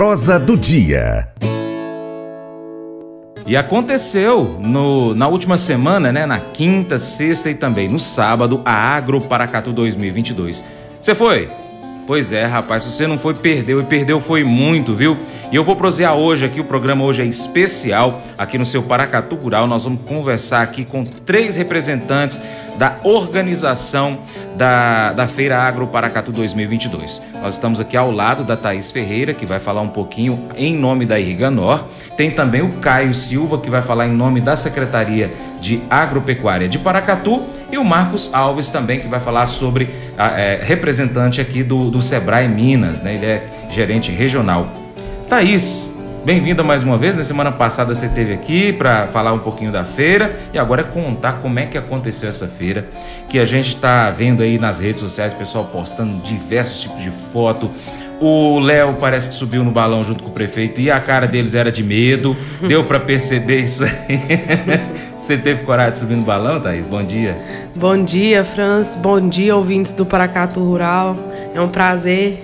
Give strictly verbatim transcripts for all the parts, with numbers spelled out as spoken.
prosa do dia. E aconteceu no, na última semana, né, na quinta, sexta e também no sábado, a Agro Paracatu dois mil e vinte e dois. Você foi? Pois é, rapaz, se você não foi, perdeu. E perdeu foi muito, viu? E eu vou prosear hoje aqui, o programa hoje é especial, aqui no seu Paracatu Rural. Nós vamos conversar aqui com três representantes da organização da, da Feira Agro Paracatu dois mil e vinte e dois. Nós estamos aqui ao lado da Thaís Ferreira, que vai falar um pouquinho em nome da Irriganor. Tem também o Caio Silva, que vai falar em nome da Secretaria de Agropecuária de Paracatu. E o Marcos Alves também, que vai falar sobre é, representante aqui do, do Sebrae Minas, né? Ele é gerente regional. Thaís, bem-vinda mais uma vez. Na semana passada você esteve aqui para falar um pouquinho da feira e agora contar como é que aconteceu essa feira, que a gente está vendo aí nas redes sociais, o pessoal postando diversos tipos de foto. O Léo parece que subiu no balão junto com o prefeito e a cara deles era de medo. Deu para perceber isso aí? Você teve coragem de subir no balão, Thaís? Bom dia. Bom dia, Francis. Bom dia, ouvintes do Paracatu Rural. É um prazer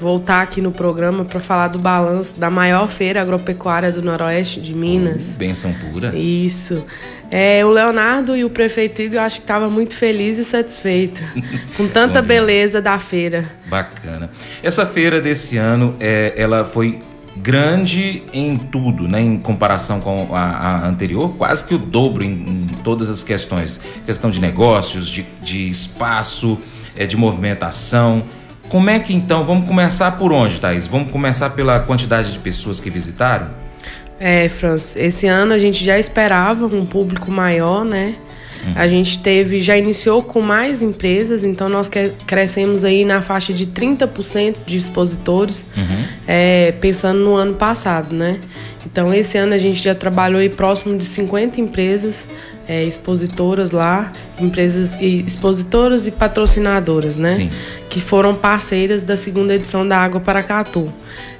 voltar aqui no programa para falar do balanço da maior feira agropecuária do Noroeste de Minas. Hum, benção pura. Isso. É, o Leonardo e o prefeito Igor, eu acho que estavam muito felizes e satisfeitos com tanta beleza da feira. Bacana. Essa feira desse ano, é, ela foi grande em tudo, né? Em comparação com a, a anterior, quase que o dobro em, em todas as questões. Questão de negócios, de, de espaço, é, de movimentação. Como é que então, vamos começar por onde, Thaís? Vamos começar pela quantidade de pessoas que visitaram? É, Franz, esse ano a gente já esperava um público maior, né? Hum. A gente teve, já iniciou com mais empresas, então nós crescemos aí na faixa de trinta por cento de expositores, uhum. é, pensando no ano passado, né? Então esse ano a gente já trabalhou aí próximo de cinquenta empresas, É, expositoras lá, empresas e, expositoras e patrocinadoras, né? Sim. Que foram parceiras da segunda edição da Agro Paracatu.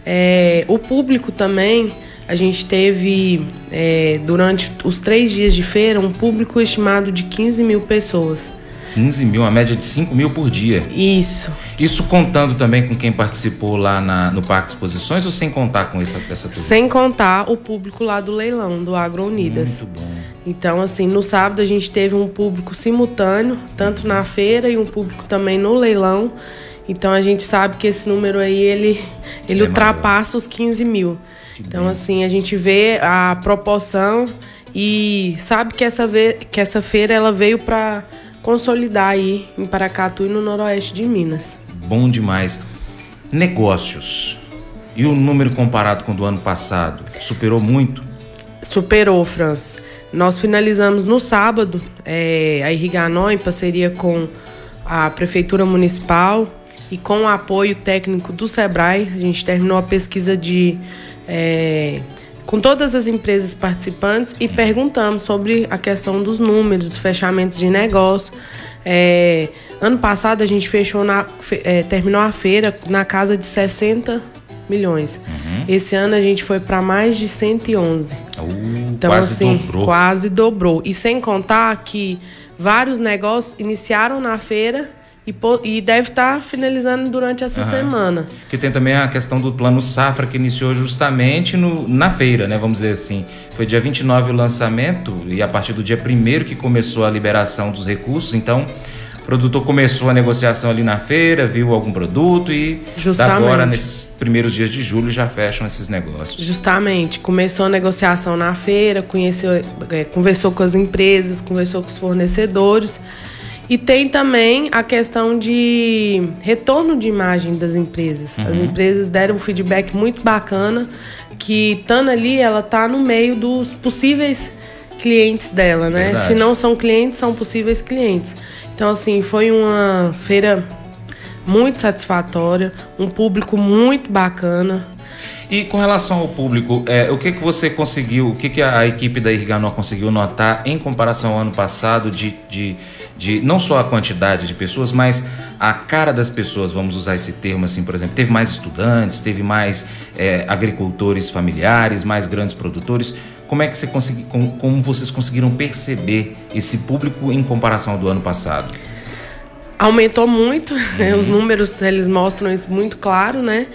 É, o público também, a gente teve, é, durante os três dias de feira, um público estimado de quinze mil pessoas. quinze mil, uma média de cinco mil por dia. Isso. Isso contando também com quem participou lá na, no Parque de Exposições ou sem contar com essa, essa turma? Sem contar o público lá do leilão, do Agro Unidas. Muito bom. Então, assim, no sábado a gente teve um público simultâneo, tanto na feira e um público também no leilão. Então, a gente sabe que esse número aí, ele, ele é ultrapassa maior. Os quinze mil. Que então, bem. Assim, a gente vê a proporção e sabe que essa, que essa feira ela veio para consolidar aí em Paracatu e no Noroeste de Minas. Bom demais. Negócios. E o número comparado com o do ano passado? Superou muito? Superou, França. Nós finalizamos no sábado é, a Irriganor em parceria com a Prefeitura Municipal e com o apoio técnico do Sebrae. A gente terminou a pesquisa de, é, com todas as empresas participantes e perguntamos sobre a questão dos números, dos fechamentos de negócio. É, ano passado a gente fechou na, é, terminou a feira na casa de sessenta milhões. Uhum. Esse ano a gente foi para mais de cento e onze. Uh, então, quase assim, dobrou. quase dobrou. E sem contar que vários negócios iniciaram na feira e, e deve estar finalizando durante essa uhum. semana. Que tem também a questão do plano Safra, que iniciou justamente no, na feira, né? Vamos dizer assim. Foi dia vinte e nove o lançamento e a partir do dia primeiro que começou a liberação dos recursos. Então, o produtor começou a negociação ali na feira, viu algum produto e Justamente. agora, nesses primeiros dias de julho, já fecham esses negócios. Justamente. Começou a negociação na feira, conheceu, conversou com as empresas, conversou com os fornecedores. E tem também a questão de retorno de imagem das empresas. Uhum. As empresas deram um feedback muito bacana, que estando ali, ela está no meio dos possíveis clientes dela, né? Verdade. Se não são clientes, são possíveis clientes. Então, assim, foi uma feira muito satisfatória, um público muito bacana. E com relação ao público, é, o que, que você conseguiu, o que, que a, a equipe da Irriganor conseguiu notar em comparação ao ano passado de, de, de não só a quantidade de pessoas, mas a cara das pessoas, vamos usar esse termo assim, por exemplo, teve mais estudantes, teve mais é, agricultores familiares, mais grandes produtores. Como é que você conseguiu, como vocês conseguiram perceber esse público em comparação ao do ano passado? Aumentou muito, uhum. Os números eles mostram isso muito claro, né?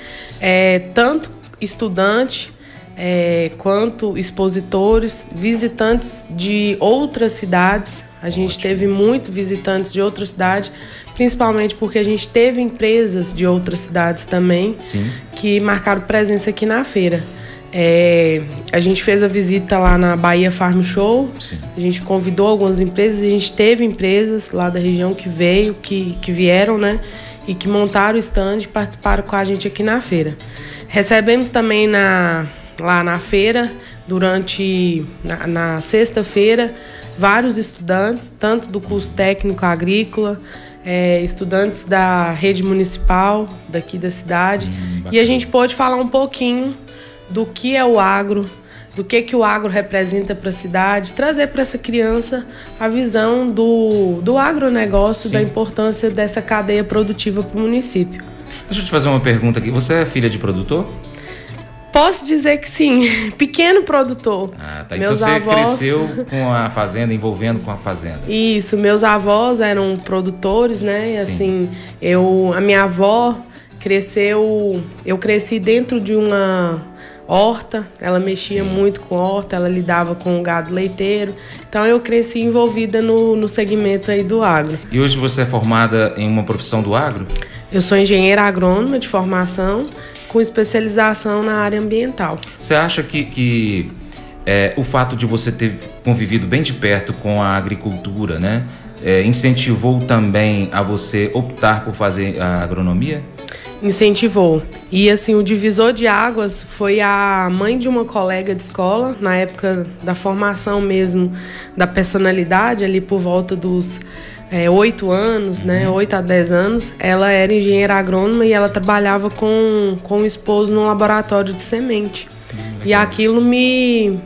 É, tanto estudante, é, quanto expositores, visitantes de outras cidades. A gente Ótimo. teve muito visitantes de outra cidade, principalmente porque a gente teve empresas de outras cidades também, Sim. que marcaram presença aqui na feira. É, a gente fez a visita lá na Bahia Farm Show, Sim. a gente convidou algumas empresas, a gente teve empresas lá da região que veio, que, que vieram, né? E que montaram o stand e participaram com a gente aqui na feira. Recebemos também na, lá na feira, durante na, na sexta-feira, vários estudantes, tanto do curso técnico agrícola, é, estudantes da rede municipal daqui da cidade. Hum, e a gente pôde falar um pouquinho do que é o agro, do que, que o agro representa para a cidade, trazer para essa criança a visão do, do agronegócio, Sim. da importância dessa cadeia produtiva para o município. Deixa eu te fazer uma pergunta aqui. Você é filha de produtor? Posso dizer que sim, pequeno produtor. Ah, tá. Meus então você avós... cresceu com a fazenda, envolvendo com a fazenda. Isso, meus avós eram produtores, né? E assim, sim. eu, a minha avó cresceu, eu cresci dentro de uma horta, ela mexia sim. muito com horta, ela lidava com o gado leiteiro. Então eu cresci envolvida no, no segmento aí do agro. E hoje você é formada em uma profissão do agro? Eu sou engenheira agrônoma de formação, com especialização na área ambiental. Você acha que, que é, o fato de você ter convivido bem de perto com a agricultura, né, é, incentivou também a você optar por fazer a agronomia? Incentivou. E assim, o divisor de águas foi a mãe de uma colega de escola, na época da formação mesmo, da personalidade, ali por volta dos oito é, anos, né, oito a dez anos. Ela era engenheira agrônoma e ela trabalhava com, com o esposo num laboratório de semente. E aquilo me,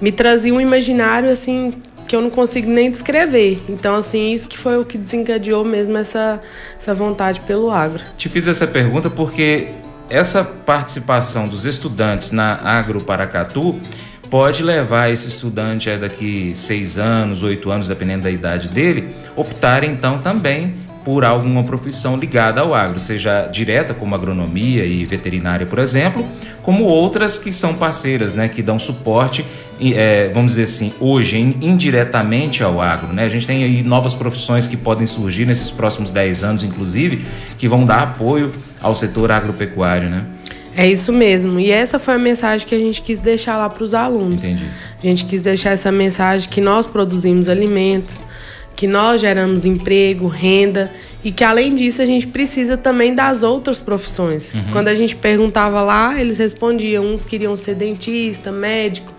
me trazia um imaginário assim que eu não consigo nem descrever. Então, assim, isso que foi o que desencadeou mesmo essa, essa vontade pelo agro. Te fiz essa pergunta porque essa participação dos estudantes na Agro Paracatu pode levar esse estudante é, daqui seis anos, oito anos, dependendo da idade dele, optar então também por alguma profissão ligada ao agro, seja direta como agronomia e veterinária, por exemplo, como outras que são parceiras, né, que dão suporte, é, vamos dizer assim, hoje indiretamente ao agro, né? A gente tem aí novas profissões que podem surgir nesses próximos dez anos, inclusive, que vão dar apoio ao setor agropecuário, né? É isso mesmo. E essa foi a mensagem que a gente quis deixar lá para os alunos. Entendi. A gente quis deixar essa mensagem que nós produzimos alimentos, que nós geramos emprego, renda e que, além disso, a gente precisa também das outras profissões. Uhum. Quando a gente perguntava lá, eles respondiam. Uns queriam ser dentista, médico.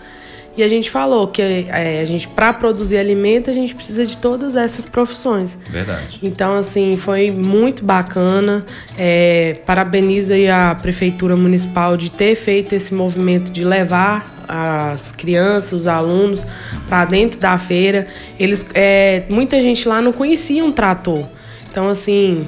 E a gente falou que é, a gente, para produzir alimento, a gente precisa de todas essas profissões. Verdade. Então, assim, foi muito bacana. É, parabenizo aí a Prefeitura Municipal de ter feito esse movimento de levar as crianças, os alunos, para dentro da feira. Eles, é, muita gente lá não conhecia um trator. Então, assim,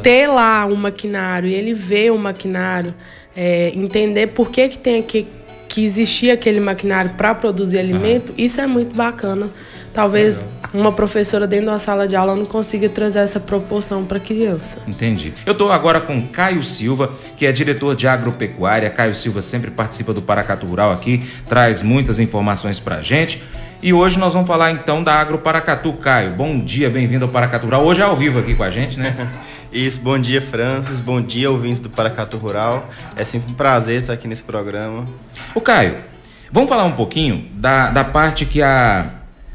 ter lá um maquinário e ele ver o maquinário, é, entender por que que tem aqui... que existia aquele maquinário para produzir alimento, ah. isso é muito bacana. Talvez uma professora dentro da sala de aula não consiga trazer essa proporção para a criança. Entendi. Eu estou agora com Caio Silva, que é diretor de agropecuária. Caio Silva sempre participa do Paracatu Rural aqui, traz muitas informações para a gente. E hoje nós vamos falar então da Agro Paracatu. Caio, bom dia, bem-vindo ao Paracatu Rural. Hoje é ao vivo aqui com a gente, né? Isso, bom dia, Francis, bom dia, ouvintes do Paracatu Rural. É sempre um prazer estar aqui nesse programa. Ô Caio, vamos falar um pouquinho da, da parte que a,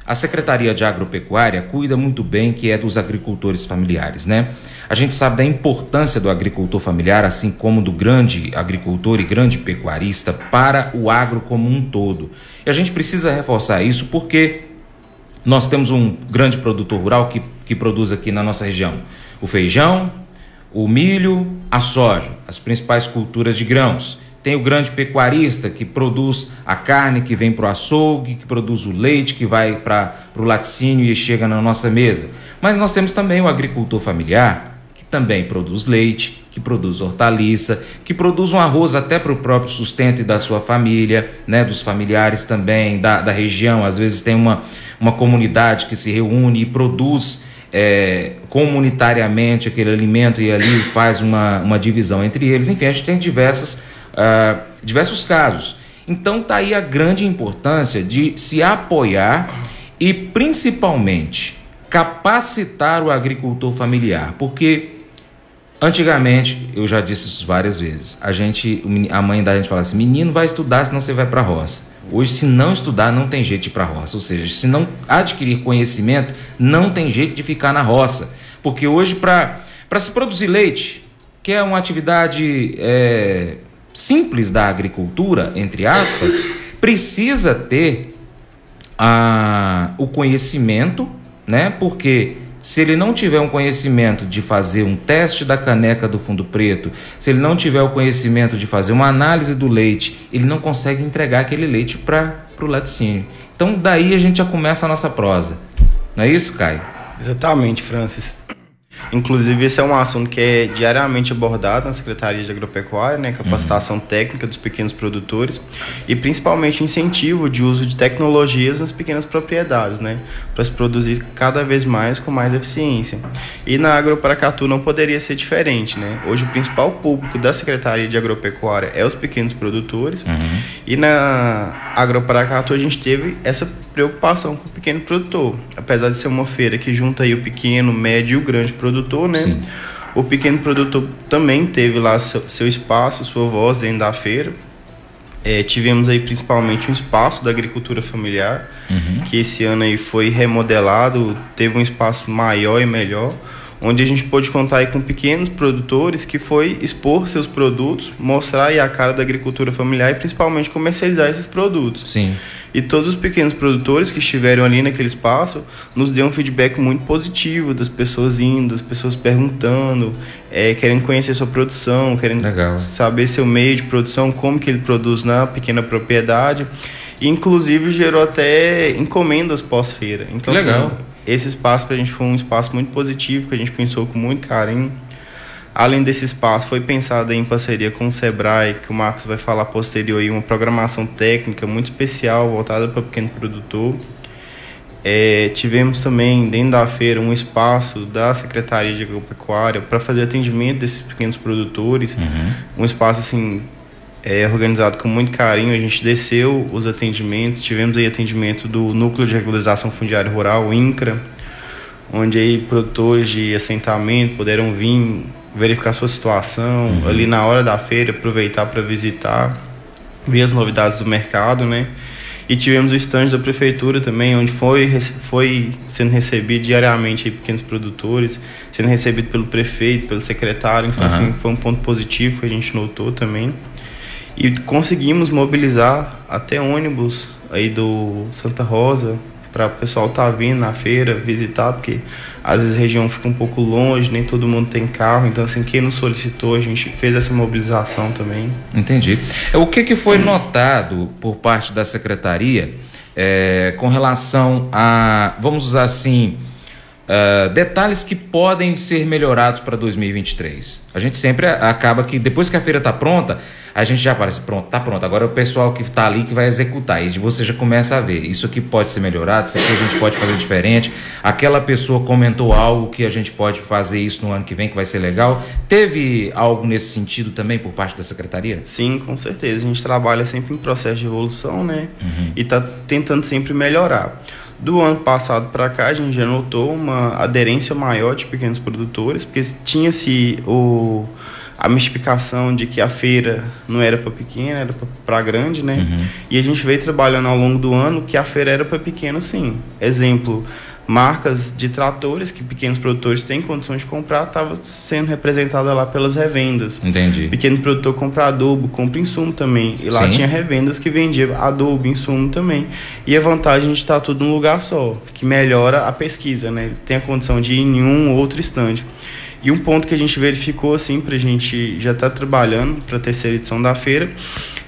a Secretaria de Agropecuária cuida muito bem, que é dos agricultores familiares, né? A gente sabe da importância do agricultor familiar, assim como do grande agricultor e grande pecuarista para o agro como um todo. E a gente precisa reforçar isso porque nós temos um grande produtor rural que, que produz aqui na nossa região o feijão, o milho, a soja, as principais culturas de grãos. Tem o grande pecuarista que produz a carne que vem para o açougue, que produz o leite que vai para o laticínio e chega na nossa mesa. Mas nós temos também o agricultor familiar, que também produz leite, que produz hortaliça, que produz um arroz até para o próprio sustento e da sua família, né, dos familiares também, da, da região. Às vezes tem uma, uma comunidade que se reúne e produz É, comunitariamente aquele alimento e ali faz uma, uma divisão entre eles. Enfim, a gente tem diversas ah, diversos casos. Então está aí a grande importância de se apoiar e principalmente capacitar o agricultor familiar, porque antigamente, eu já disse isso várias vezes, a gente, a mãe da gente fala assim: menino, vai estudar, senão você vai para a roça. Hoje, se não estudar, não tem jeito de ir para a roça. Ou seja, se não adquirir conhecimento, não tem jeito de ficar na roça. Porque hoje, para para se produzir leite, que é uma atividade é, simples da agricultura, entre aspas, precisa ter a, o conhecimento, né? Porque se ele não tiver um conhecimento de fazer um teste da caneca do fundo preto, se ele não tiver o conhecimento de fazer uma análise do leite, ele não consegue entregar aquele leite para o laticínio. Então, daí a gente já começa a nossa prosa. Não é isso, Caio? Exatamente, Francis. Inclusive, esse é um assunto que é diariamente abordado na Secretaria de Agropecuária, né? Capacitação uhum. técnica dos pequenos produtores e, principalmente, incentivo de uso de tecnologias nas pequenas propriedades, né? Para se produzir cada vez mais com mais eficiência. E na Agro Paracatu não poderia ser diferente, né? Hoje, o principal público da Secretaria de Agropecuária é os pequenos produtores uhum. e na Agro Paracatu a gente teve essa preocupação com o pequeno produtor. Apesar de ser uma feira que junta aí o pequeno, o médio e o grande produtor, né? Sim. O pequeno produtor também teve lá seu, seu espaço, sua voz dentro da feira. É, tivemos aí principalmente um espaço da agricultura familiar, uhum. que esse ano aí foi remodelado, teve um espaço maior e melhor, onde a gente pôde contar aí com pequenos produtores que foi expor seus produtos, mostrar aí a cara da agricultura familiar e principalmente comercializar esses produtos. Sim. E todos os pequenos produtores que estiveram ali naquele espaço nos deu um feedback muito positivo, das pessoas indo, das pessoas perguntando, é, querendo conhecer sua produção, querendo Legal. Saber seu meio de produção, como que ele produz na pequena propriedade. E, inclusive, gerou até encomendas pós-feira. Então, Legal. Assim, esse espaço para a gente foi um espaço muito positivo, que a gente pensou com muito carinho. Além desse espaço, foi pensado em parceria com o Sebrae, que o Marcos vai falar posterior, aí, uma programação técnica muito especial, voltada para o pequeno produtor. É, tivemos também, dentro da feira, um espaço da Secretaria de Agropecuária para fazer atendimento desses pequenos produtores. Uhum. Um espaço, assim, é, organizado com muito carinho. A gente desceu os atendimentos, tivemos aí atendimento do Núcleo de Regularização Fundiária Rural, o INCRA, onde aí produtores de assentamento puderam vir verificar sua situação, uhum. ali na hora da feira, aproveitar para visitar, ver as novidades do mercado, né? E tivemos o estande da prefeitura também, onde foi, foi sendo recebido diariamente aí, pequenos produtores, sendo recebido pelo prefeito, pelo secretário, então uhum. assim, foi um ponto positivo que a gente notou também. E conseguimos mobilizar até ônibus aí do Santa Rosa para o pessoal estar tá vindo na feira visitar, porque às vezes a região fica um pouco longe, nem todo mundo tem carro, então assim, quem não solicitou, a gente fez essa mobilização também. Entendi. O que, que foi notado por parte da secretaria é, com relação a, vamos usar assim, Uh, detalhes que podem ser melhorados para dois mil e vinte e três. A gente sempre acaba que, depois que a feira está pronta, a gente já parece, pronto, está pronto. Agora é o pessoal que está ali que vai executar. E você já começa a ver, isso aqui pode ser melhorado, isso aqui a gente pode fazer diferente. Aquela pessoa comentou algo que a gente pode fazer isso no ano que vem, que vai ser legal. Teve algo nesse sentido também por parte da Secretaria? Sim, com certeza. A gente trabalha sempre em processo de evolução, né? Uhum. E está tentando sempre melhorar. Do ano passado para cá, a gente já notou uma aderência maior de pequenos produtores, porque tinha-se o, a mistificação de que a feira não era para pequena, era para grande, né? Uhum. E a gente veio trabalhando ao longo do ano que a feira era para pequeno, sim. Exemplo, marcas de tratores que pequenos produtores têm condições de comprar, estava sendo representada lá pelas revendas. Entendi. Pequeno produtor compra adubo, compra insumo também. E lá Sim. tinha revendas que vendiam adubo, insumo também. E a vantagem de estar tudo num lugar só, que melhora a pesquisa, né? Tem a condição de ir em um outro estande. E um ponto que a gente verificou, assim, para a gente já estar tá trabalhando para a terceira edição da feira,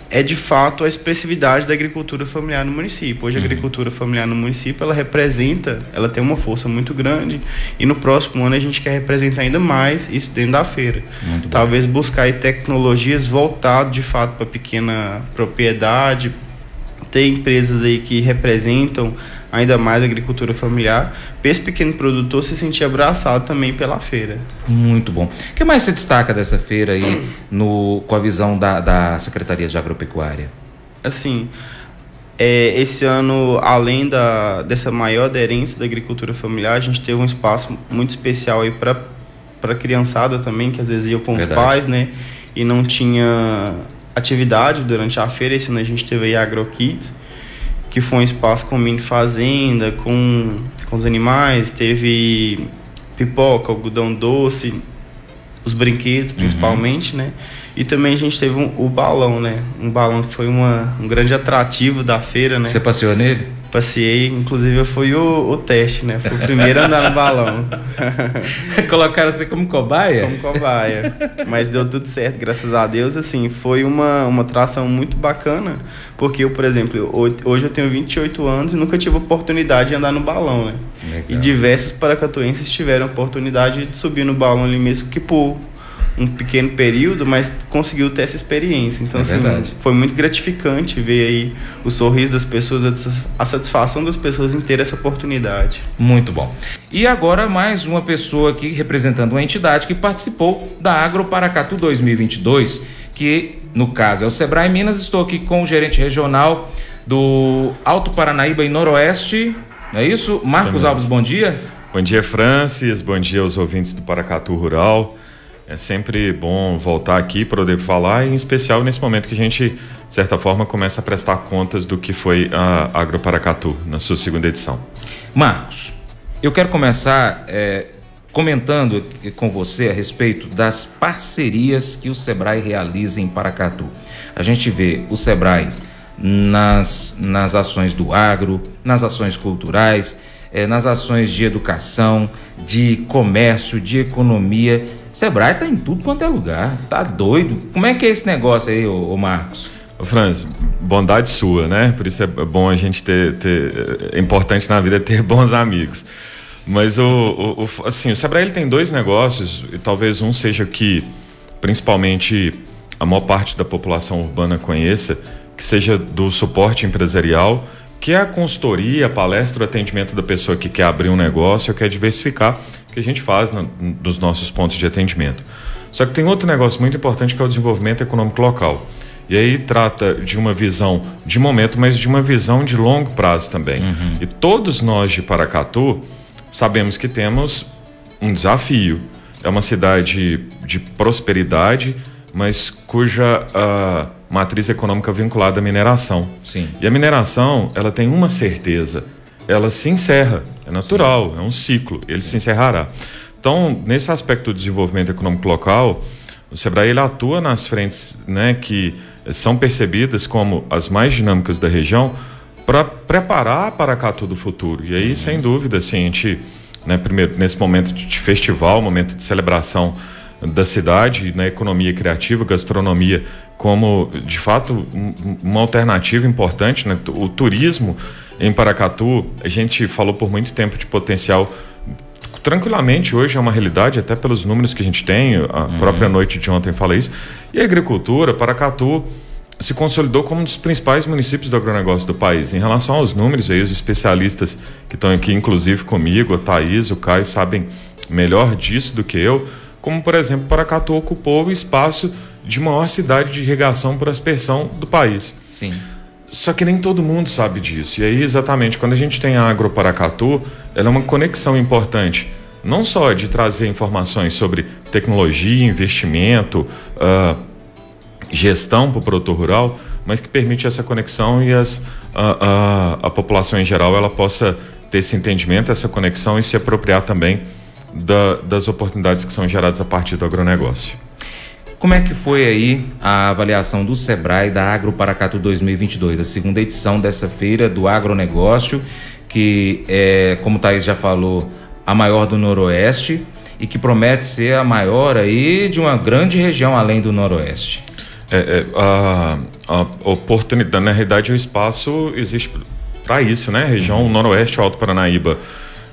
é de fato a expressividade da agricultura familiar no município. Hoje a agricultura familiar no município, ela representa, ela tem uma força muito grande e no próximo ano a gente quer representar ainda mais isso dentro da feira. Muito Talvez bom. Buscar aí tecnologias voltadas de fato para pequena propriedade, ter empresas aí que representam ainda mais a agricultura familiar, para esse pequeno produtor se sentir abraçado também pela feira. Muito bom. O que mais se destaca dessa feira aí, no, com a visão da, da Secretaria de Agropecuária? Assim, é, esse ano, além da, dessa maior aderência da agricultura familiar, a gente teve um espaço muito especial aí para para a criançada também, que às vezes ia com os Verdade. pais, né? E não tinha atividade durante a feira. Esse ano a gente teve aí a Agro Kids, que foi um espaço com mini fazenda, com, com os animais, teve pipoca, algodão doce, os brinquedos principalmente, uhum. né? E também a gente teve um, o balão, né? Um balão que foi uma, um grande atrativo da feira, né? Você passeou nele? Passei, inclusive eu fui o, o teste, né? Foi o primeiro a andar no balão. Colocaram você como cobaia? Como cobaia. Mas deu tudo certo, graças a Deus. Assim, foi uma, uma atração muito bacana, porque eu, por exemplo, hoje eu tenho vinte e oito anos e nunca tive oportunidade de andar no balão, né? Legal. E diversos paracatuenses tiveram a oportunidade de subir no balão ali mesmo que por um pequeno período, mas conseguiu ter essa experiência. Então, é assim, verdade. Foi muito gratificante ver aí o sorriso das pessoas, a satisfação das pessoas em ter essa oportunidade. Muito bom. E agora mais uma pessoa aqui representando uma entidade que participou da Agro Paracatu dois mil e vinte e dois, que no caso é o Sebrae Minas. Estou aqui com o gerente regional do Alto Paranaíba e Noroeste, não é isso? Marcos Sim. Alves, bom dia. Bom dia, Francys. Bom dia aos ouvintes do Paracatu Rural. É sempre bom voltar aqui para poder falar, em especial nesse momento que a gente, de certa forma, começa a prestar contas do que foi a Agro Paracatu na sua segunda edição. Marcos, eu quero começar é, comentando com você a respeito das parcerias que o Sebrae realiza em Paracatu. A gente vê o Sebrae nas, nas ações do agro, nas ações culturais, é, nas ações de educação, de comércio, de economia. Sebrae tá em tudo quanto é lugar, tá doido. Como é que é esse negócio aí, ô, ô Marcos? Ô Franz, bondade sua, né? Por isso é bom a gente ter, ter é importante na vida ter bons amigos. Mas o, o, o, assim, o Sebrae ele tem dois negócios, e talvez um seja que principalmente a maior parte da população urbana conheça, que seja do suporte empresarial, que é a consultoria, a palestra, o atendimento da pessoa que quer abrir um negócio, quer diversificar, que a gente faz no, nos nossos pontos de atendimento. Só que tem outro negócio muito importante, que é o desenvolvimento econômico local. E aí trata de uma visão de momento, mas de uma visão de longo prazo também. Uhum. E todos nós de Paracatu sabemos que temos um desafio. É uma cidade de prosperidade, mas cuja uh, matriz econômica é vinculada à mineração. Sim. E a mineração, ela tem uma certeza: ela se encerra, é natural, Sim. é um ciclo, ele Sim. se encerrará. Então, nesse aspecto do desenvolvimento econômico local, o Sebrae ele atua nas frentes, né, que são percebidas como as mais dinâmicas da região, para preparar Paracatu do futuro. E aí, uhum. sem dúvida, assim, a gente, né, primeiro, nesse momento de festival, momento de celebração da cidade, na economia criativa, gastronomia, como, de fato, uma alternativa importante, né? O turismo em Paracatu, a gente falou por muito tempo de potencial, tranquilamente hoje é uma realidade, até pelos números que a gente tem, a uhum. própria noite de ontem fala isso. E a agricultura, Paracatu se consolidou como um dos principais municípios do agronegócio do país. Em relação aos números, aí os especialistas que estão aqui, inclusive comigo, a Thaís, o Caio, sabem melhor disso do que eu, como, por exemplo, Paracatu ocupou o espaço de maior cidade de irrigação por aspersão do país. Sim. Só que nem todo mundo sabe disso. E aí, exatamente, quando a gente tem a Agro Paracatu, ela é uma conexão importante, não só de trazer informações sobre tecnologia, investimento, uh, gestão para o produtor rural, mas que permite essa conexão e as, uh, uh, a população em geral ela possa ter esse entendimento, essa conexão e se apropriar também da, das oportunidades que são geradas a partir do agronegócio. Como é que foi aí a avaliação do Sebrae da Agro Paracatu dois mil e vinte e dois, a segunda edição dessa feira do agronegócio, que é, como o Thaís já falou, a maior do Noroeste e que promete ser a maior aí de uma grande região além do Noroeste? É, é, a, a oportunidade, na realidade, o espaço existe para isso, né? A região uhum. Noroeste, Alto Paranaíba,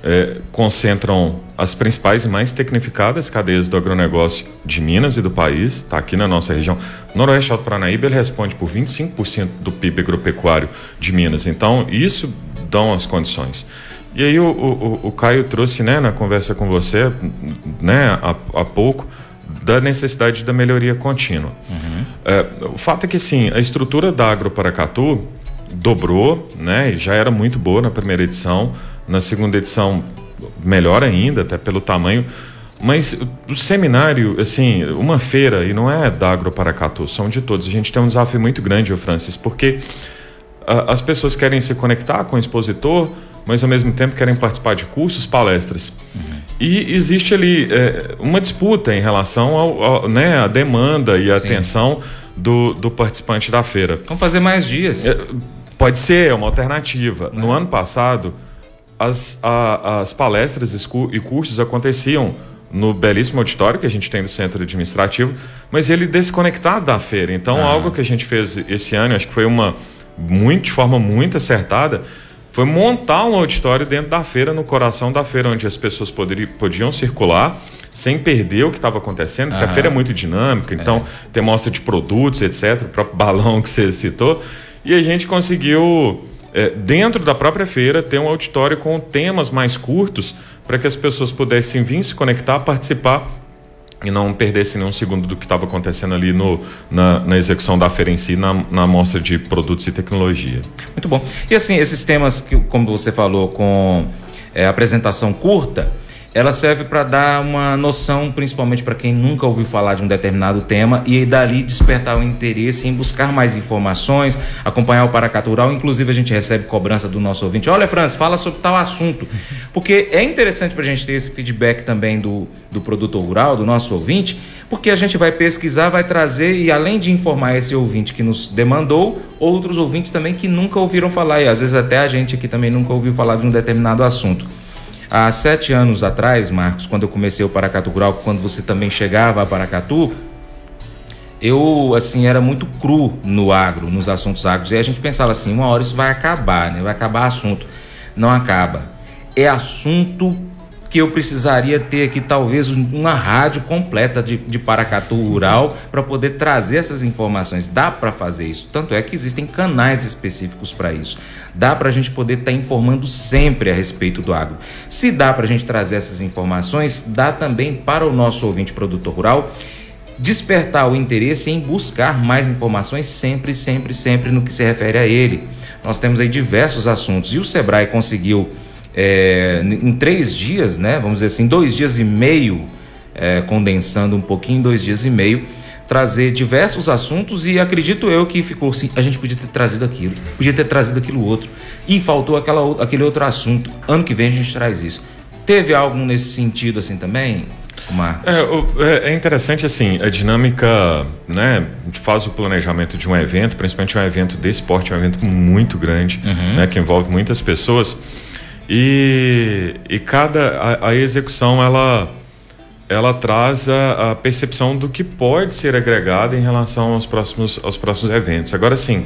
É, concentram as principais e mais tecnificadas cadeias do agronegócio de Minas e do país, está aqui na nossa região. O Noroeste Alto Paranaíba ele responde por vinte e cinco por cento do P I B agropecuário de Minas. Então, isso dão as condições. E aí o, o, o Caio trouxe, né, na conversa com você, né, há, há pouco, da necessidade da melhoria contínua. Uhum. É, o fato é que, sim, a estrutura da Agro Paracatu dobrou, né, e já era muito boa na primeira edição, na segunda edição melhor ainda, até pelo tamanho, mas o seminário, assim, uma feira, e não é da Agro Paracatu, são de todos. A gente tem um desafio muito grande, Francis, porque a, as pessoas querem se conectar com o expositor, mas ao mesmo tempo querem participar de cursos, palestras. Uhum. E existe ali é, uma disputa em relação ao, ao, né, à demanda e à atenção do, do participante da feira. Vamos fazer mais dias. É, pode ser, é uma alternativa. É. No ano passado, as, a, as palestras e cursos aconteciam no belíssimo auditório que a gente tem do centro administrativo, mas ele desconectado da feira. Então, ah. algo que a gente fez esse ano, acho que foi uma muito, de forma muito acertada, foi montar um auditório dentro da feira, no coração da feira, onde as pessoas poderiam, podiam circular sem perder o que estava acontecendo, porque Aham. a feira é muito dinâmica, então é. tem mostra de produtos, etcétera, o próprio balão que você citou. E a gente conseguiu, é, dentro da própria feira, ter um auditório com temas mais curtos para que as pessoas pudessem vir se conectar, participar e não perdessem nenhum segundo do que estava acontecendo ali no, na, na execução da feira em si, na, na mostra de produtos e tecnologia. Muito bom. E assim, esses temas, que, como você falou, com é, apresentação curta, ela serve para dar uma noção, principalmente para quem nunca ouviu falar de um determinado tema, e dali despertar o interesse em buscar mais informações, acompanhar o Paracatu Rural. Inclusive, a gente recebe cobrança do nosso ouvinte: olha, Francis, fala sobre tal assunto, porque é interessante para a gente ter esse feedback também do, do produtor rural, do nosso ouvinte, porque a gente vai pesquisar, vai trazer, e além de informar esse ouvinte que nos demandou, outros ouvintes também que nunca ouviram falar, e às vezes até a gente aqui também nunca ouviu falar de um determinado assunto. Há sete anos atrás, Marcos, quando eu comecei o Paracatu Rural, quando você também chegava a Paracatu, eu, assim, era muito cru no agro, nos assuntos agros. E a gente pensava assim, uma hora isso vai acabar, né? Vai acabar assunto. Não acaba. É assunto que eu precisaria ter aqui, talvez, uma rádio completa de, de Paracatu Rural para poder trazer essas informações. Dá para fazer isso. Tanto é que existem canais específicos para isso. Dá para a gente poder estar tá informando sempre a respeito do agro. Se dá para a gente trazer essas informações, dá também para o nosso ouvinte produtor rural despertar o interesse em buscar mais informações sempre, sempre, sempre no que se refere a ele. Nós temos aí diversos assuntos, e o Sebrae conseguiu é, em três dias, né, vamos dizer assim, dois dias e meio, é, condensando um pouquinho, dois dias e meio, trazer diversos assuntos. E acredito eu que ficou assim, a gente podia ter trazido aquilo, podia ter trazido aquilo outro, e faltou aquela, aquele outro assunto, ano que vem a gente traz isso. Teve algo nesse sentido assim também, Marcos? É, é interessante assim, a dinâmica, né, a gente faz o planejamento de um evento, principalmente um evento desse porte, um evento muito grande, uhum. né, que envolve muitas pessoas, e, e cada, a, a execução, ela... ela traz a, a percepção do que pode ser agregado em relação aos próximos, aos próximos eventos. Agora sim,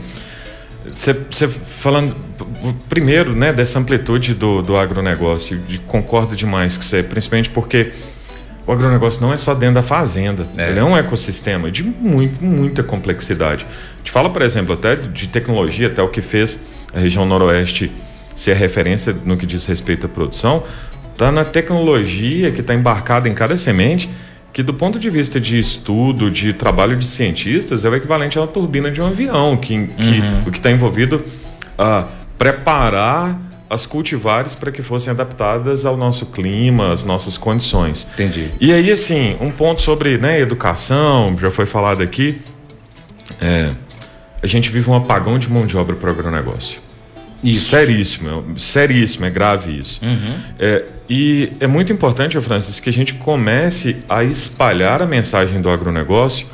você falando primeiro, né, dessa amplitude do, do agronegócio, de, concordo demais com você, principalmente porque o agronegócio não é só dentro da fazenda, é. ele é um ecossistema de muito, muita complexidade. A gente fala, por exemplo, até de tecnologia, até o que fez a região noroeste ser referência no que diz respeito à produção, está na tecnologia que está embarcada em cada semente, que do ponto de vista de estudo, de trabalho de cientistas, é o equivalente a uma turbina de um avião, que, que uhum. o que está envolvido a preparar as cultivares para que fossem adaptadas ao nosso clima, às nossas condições. Entendi. E aí, assim, um ponto sobre, né, educação, já foi falado aqui, é, a gente vive um apagão de mão de obra para o agronegócio. Isso. Seríssimo, seríssimo, é grave isso. Uhum. É, e é muito importante, Francis, que a gente comece a espalhar a mensagem do agronegócio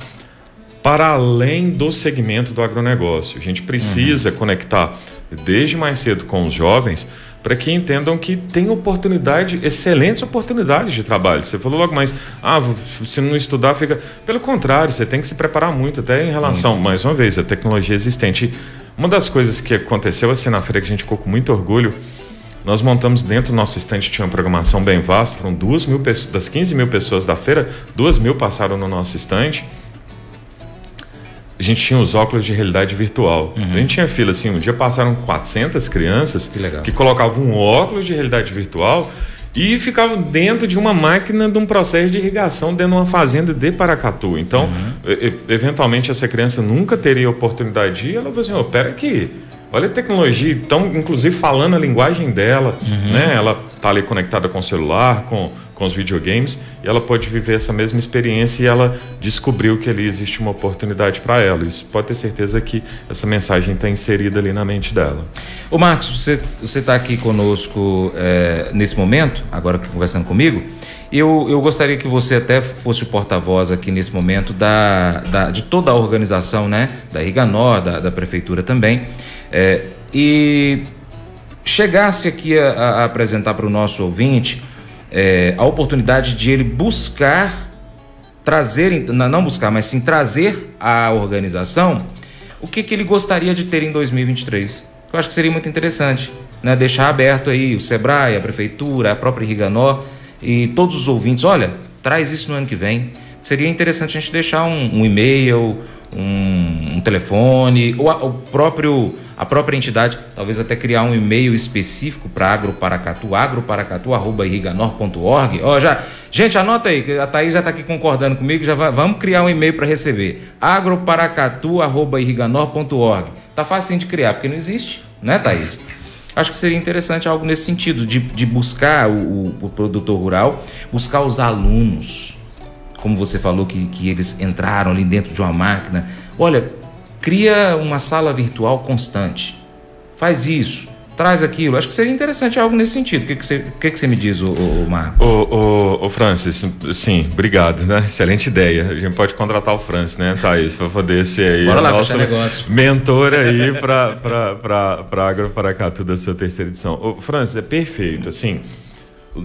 para além do segmento do agronegócio. A gente precisa uhum. conectar desde mais cedo com os jovens para que entendam que tem oportunidade, excelentes oportunidades de trabalho. Você falou logo mais, ah, se não estudar fica... Pelo contrário, você tem que se preparar muito, até em relação, muito. mais uma vez, à tecnologia existente. Uma das coisas que aconteceu assim na feira, que a gente ficou com muito orgulho, nós montamos dentro do nosso estande, tinha uma programação bem vasta, foram duas mil pessoas, das quinze mil pessoas da feira, duas mil passaram no nosso estande. a gente tinha os óculos de realidade virtual. Uhum. A gente tinha fila assim, um dia passaram quatrocentas crianças que, legal. que colocavam um óculos de realidade virtual e ficavam dentro de uma máquina de um processo de irrigação dentro de uma fazenda de Paracatu. Então, uhum. e, eventualmente, essa criança nunca teria oportunidade e ela falou assim, oh, pera aqui, olha a tecnologia, então, inclusive falando a linguagem dela, uhum. né? Ela está ali conectada com o celular, com, com os videogames, e ela pode viver essa mesma experiência e ela descobriu que ali existe uma oportunidade para ela. Isso pode ter certeza que essa mensagem está inserida ali na mente dela. Ô Marcos, você você está aqui conosco é, nesse momento, agora conversando comigo, eu, eu gostaria que você até fosse o porta-voz aqui nesse momento da, da, de toda a organização, né? Da Irriganor, da, da Prefeitura também, é, e chegasse aqui a, a apresentar para o nosso ouvinte é, a oportunidade de ele buscar, trazer, não buscar, mas sim trazer à organização o que, que ele gostaria de ter em dois mil e vinte e três. Eu acho que seria muito interessante, né? Deixar aberto aí o Sebrae, a Prefeitura, a própria Irriganor e todos os ouvintes, olha, traz isso no ano que vem. Seria interessante a gente deixar um, um e-mail, um, um telefone, ou a, o próprio, a própria entidade, talvez até criar um e-mail específico para Agro Paracatu, agro paracatu arroba irriganor ponto org. Ó, já, gente, anota aí, que a Thaís já está aqui concordando comigo, já vai, vamos criar um e-mail para receber, agro paracatu arroba irriganor ponto org. Tá facinho de criar, porque não existe, né, Thaís? Acho que seria interessante algo nesse sentido, de, de buscar o, o produtor rural, buscar os alunos, como você falou que, que eles entraram ali dentro de uma máquina. Olha, cria uma sala virtual constante, faz isso, traz aquilo. Acho que seria interessante algo nesse sentido. O que, que, você, o que, que você me diz, ô, ô, Marcos? Ô, ô, ô Francis, sim, obrigado, né? Excelente ideia. A gente pode contratar o Francis, né, Thaís, para poder ser aí o nosso mentor aí para a Agro Paracatu da sua terceira edição. Ô, Francis, é perfeito, assim,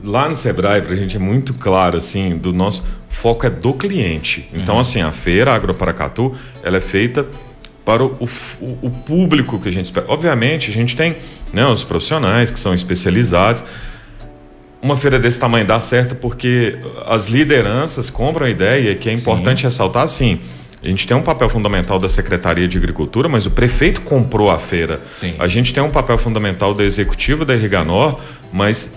lá no Sebrae, para a gente é muito claro, assim, do nosso foco é do cliente. Então, uhum. assim, a feira, a Agro Paracatu, ela é feita para o, o, o público que a gente espera. Obviamente, a gente tem, né, os profissionais que são especializados. Uma feira desse tamanho dá certo porque as lideranças compram a ideia, que é importante Sim. ressaltar, assim, a gente tem um papel fundamental da Secretaria de Agricultura, mas o prefeito comprou a feira. Sim. A gente tem um papel fundamental da executiva da Irriganor, mas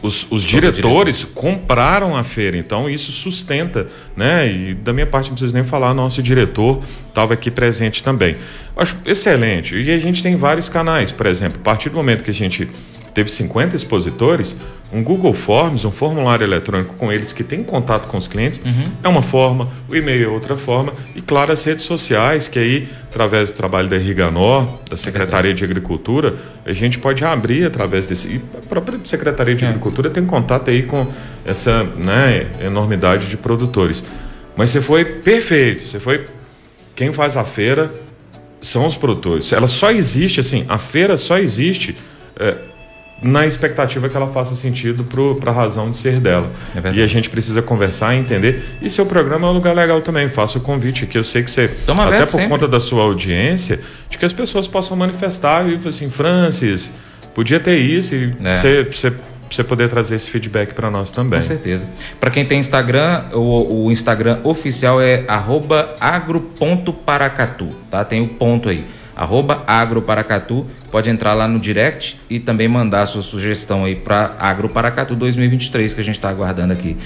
Os, os diretores compraram a feira, então isso sustenta, né? E da minha parte não preciso nem falar, nosso diretor estava aqui presente também. Acho excelente. E a gente tem vários canais, por exemplo, a partir do momento que a gente teve cinquenta expositores, um Google Forms, um formulário eletrônico com eles que tem contato com os clientes, uhum. é uma forma, o e-mail é outra forma, e claro, as redes sociais, que aí, através do trabalho da Irriganor, da Secretaria é de Agricultura, a gente pode abrir através desse... E a própria Secretaria de é. Agricultura tem contato aí com essa, né, enormidade de produtores. Mas você foi perfeito, você foi... Quem faz a feira são os produtores. Ela só existe, assim, a feira só existe... É, na expectativa que ela faça sentido para a razão de ser dela. É e a gente precisa conversar e entender. E seu programa é um lugar legal também. Faço o convite aqui. Eu sei que você, Toma até por sempre. Conta da sua audiência, de que as pessoas possam manifestar e falar assim, Francis, podia ter isso e é. você, você, você poder trazer esse feedback para nós também. Com certeza. Para quem tem Instagram, o, o Instagram oficial é arroba agro ponto paracatu, tá? Tem o um ponto aí. Arroba Agro Paracatu, pode entrar lá no direct e também mandar a sua sugestão aí para Agro Paracatu dois mil e vinte e três, que a gente está aguardando aqui.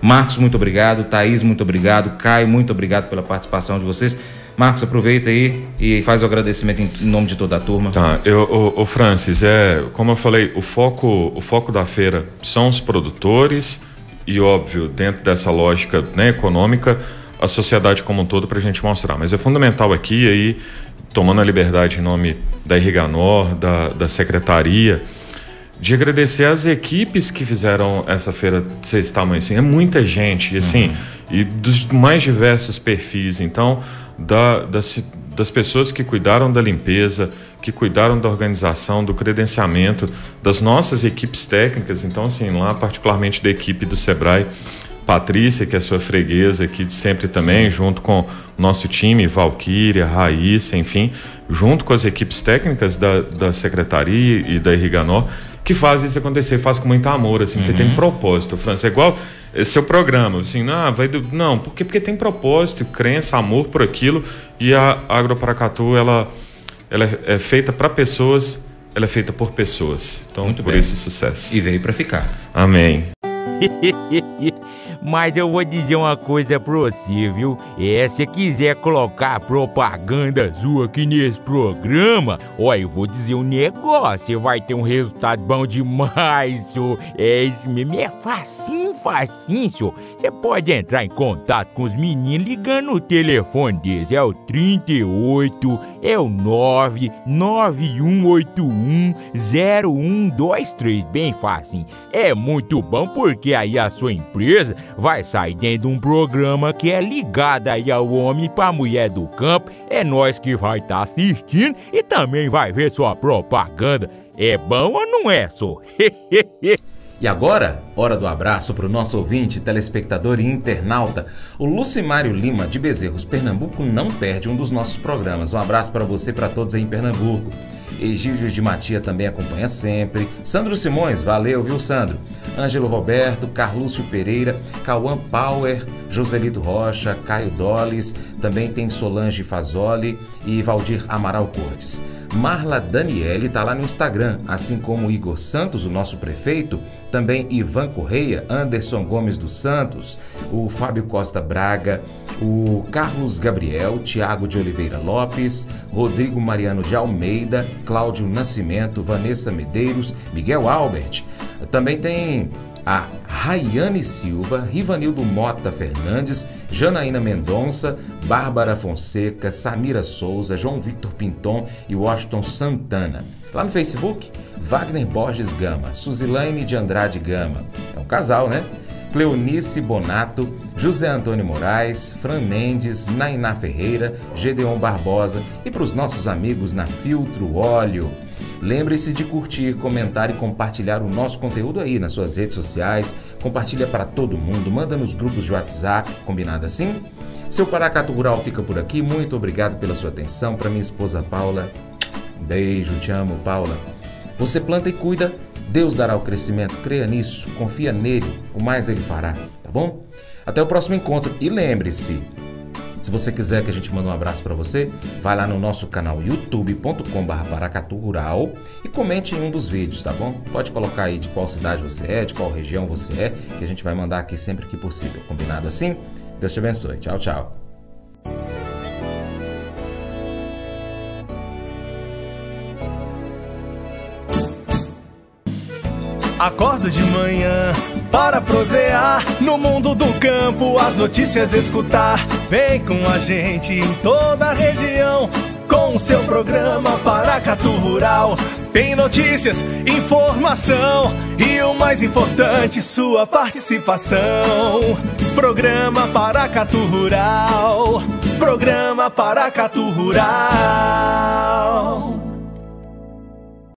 Marcos, muito obrigado. Thaís, muito obrigado. Caio, muito obrigado pela participação de vocês. Marcos, aproveita aí e faz o agradecimento em nome de toda a turma. Tá, eu, o, o Francis, é, como eu falei, o foco, o foco da feira são os produtores e, óbvio, dentro dessa lógica, né, econômica, a sociedade como um todo para a gente mostrar. Mas é fundamental aqui aí, tomando a liberdade em nome da Irriganor, da, da Secretaria, de agradecer às equipes que fizeram essa feira ser esse tamanho, assim, é muita gente, e, assim, uhum. e dos mais diversos perfis, então, da, das, das pessoas que cuidaram da limpeza, que cuidaram da organização, do credenciamento, das nossas equipes técnicas, então, assim, lá particularmente da equipe do Sebrae, Patrícia, que é sua freguesa aqui de sempre também, Sim. junto com nosso time, Valquíria, Raíssa, enfim, junto com as equipes técnicas da, da Secretaria e da Irriganor, que faz isso acontecer, faz com muito amor, assim, uhum. porque tem propósito, França, é igual seu programa, assim, ah, vai do... não, porque, porque tem propósito, crença, amor por aquilo, e a Agro Paracatu, ela, ela é, é feita para pessoas, ela é feita por pessoas, então muito por bem. Isso sucesso. E veio para ficar. Amém. Mas eu vou dizer uma coisa pra você, viu? É, se você quiser colocar propaganda sua aqui nesse programa, ó, eu vou dizer um negócio, você vai ter um resultado bom demais, senhor. É isso mesmo, é facinho, facinho, senhor. Você pode entrar em contato com os meninos ligando o telefone deles, é o trinta e oito, é o nove nove um oito um zero um dois três, bem facinho. É muito bom porque aí a sua empresa vai sair dentro de um programa que é ligado aí ao homem para a mulher do campo. É nós que vai estar tá assistindo e também vai ver sua propaganda. É bom ou não é, senhor? E agora, hora do abraço para o nosso ouvinte, telespectador e internauta. O Lucimário Lima, de Bezerros, Pernambuco, não perde um dos nossos programas. Um abraço para você e para todos aí em Pernambuco. Egídio de Matia também acompanha sempre. Sandro Simões, valeu, viu, Sandro? Ângelo Roberto, Carlúcio Pereira, Cauã Power, Joselito Rocha, Caio Doles, também tem Solange Fazoli e Valdir Amaral Cortes. Marla Daniele está lá no Instagram, assim como Igor Santos, o nosso prefeito, também Ivan Correia, Anderson Gomes dos Santos, o Fábio Costa Braga, o Carlos Gabriel, Tiago de Oliveira Lopes, Rodrigo Mariano de Almeida, Cláudio Nascimento, Vanessa Medeiros, Miguel Albert, também tem a Rayane Silva, Rivanildo Mota Fernandes, Janaína Mendonça, Bárbara Fonseca, Samira Souza, João Victor Pinton e Washington Santana. Lá no Facebook, Wagner Borges Gama, Suzilaine de Andrade Gama, é um casal, né? Cleonice Bonato, José Antônio Moraes, Fran Mendes, Nainá Ferreira, Gedeon Barbosa e para os nossos amigos na Filtro Óleo. Lembre-se de curtir, comentar e compartilhar o nosso conteúdo aí nas suas redes sociais. Compartilha para todo mundo, manda nos grupos de WhatsApp, combinado assim? Seu Paracatu Rural fica por aqui. Muito obrigado pela sua atenção. Para minha esposa Paula, beijo, te amo, Paula. Você planta e cuida, Deus dará o crescimento. Creia nisso, confia nele, o mais ele fará, tá bom? Até o próximo encontro e lembre-se... Se você quiser que a gente mande um abraço para você, vai lá no nosso canal youtube ponto com barra Paracatu Rural e comente em um dos vídeos, tá bom? Pode colocar aí de qual cidade você é, de qual região você é, que a gente vai mandar aqui sempre que possível. Combinado assim? Deus te abençoe. Tchau, tchau. Acordo de manhã para prosear, no mundo do campo as notícias escutar. Vem com a gente em toda a região, com o seu programa Paracatu Rural. Tem notícias, informação e o mais importante, sua participação. Programa Paracatu Rural, programa Paracatu Rural.